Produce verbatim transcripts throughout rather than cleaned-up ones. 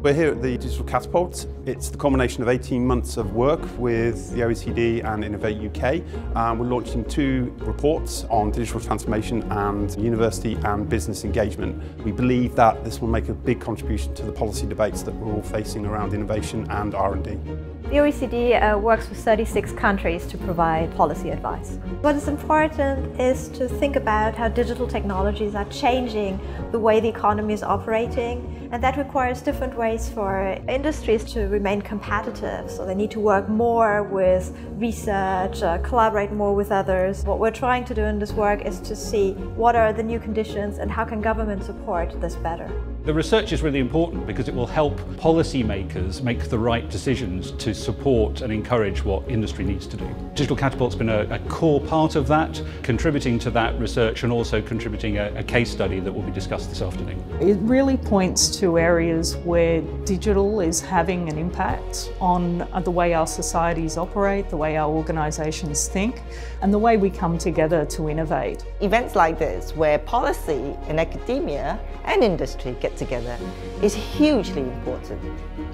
We're here at the Digital Catapult. It's the culmination of eighteen months of work with the O E C D and Innovate U K. Um, we're launching two reports on digital transformation and university and business engagement. We believe that this will make a big contribution to the policy debates that we're all facing around innovation and R and D. The O E C D uh, works with thirty-six countries to provide policy advice. What is important is to think about how digital technologies are changing the way the economy is operating, and that requires different ways for industries to remain competitive, so they need to work more with research, uh, collaborate more with others. What we're trying to do in this work is to see what are the new conditions and how can government support this better. The research is really important because it will help policymakers make the right decisions to support and encourage what industry needs to do. Digital Catapult's been a, a core part of that, contributing to that research and also contributing a, a case study that will be discussed this afternoon. It really points to areas where digital is having an impact on the way our societies operate, the way our organisations think, and the way we come together to innovate. Events like this, where policy and academia and industry get together, is hugely important,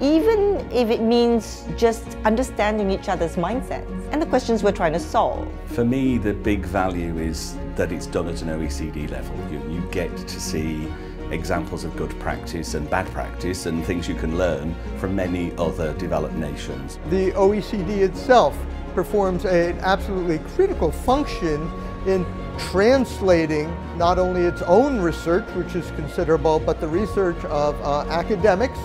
even if it means just understanding each other's mindsets and the questions we're trying to solve. For me, the big value is that it's done at an O E C D level. You, you get to see examples of good practice and bad practice and things you can learn from many other developed nations. The O E C D itself performs an absolutely critical function in translating not only its own research, which is considerable, but the research of uh, academics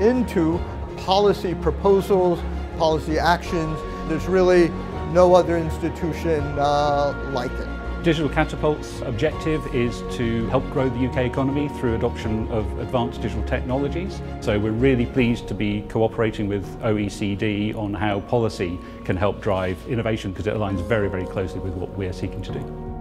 into policy proposals, policy actions. There's really no other institution uh, like it. Digital Catapult's objective is to help grow the U K economy through adoption of advanced digital technologies. So we're really pleased to be cooperating with O E C D on how policy can help drive innovation, because it aligns very, very closely with what we're seeking to do.